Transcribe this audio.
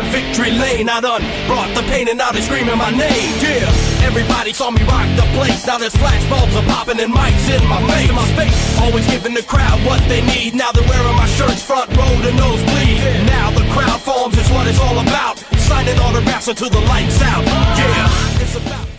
the victory lane. I done brought the pain and now they screaming my name. Yeah, everybody saw me rock the place. Now there's flashbulbs are popping and mics in my face. Always giving the crowd what they need. Now they're wearing my shirts front row to nosebleed. Now the crowd forms, it's what it's all about. Signing autographs until the lights out. Yeah, it's about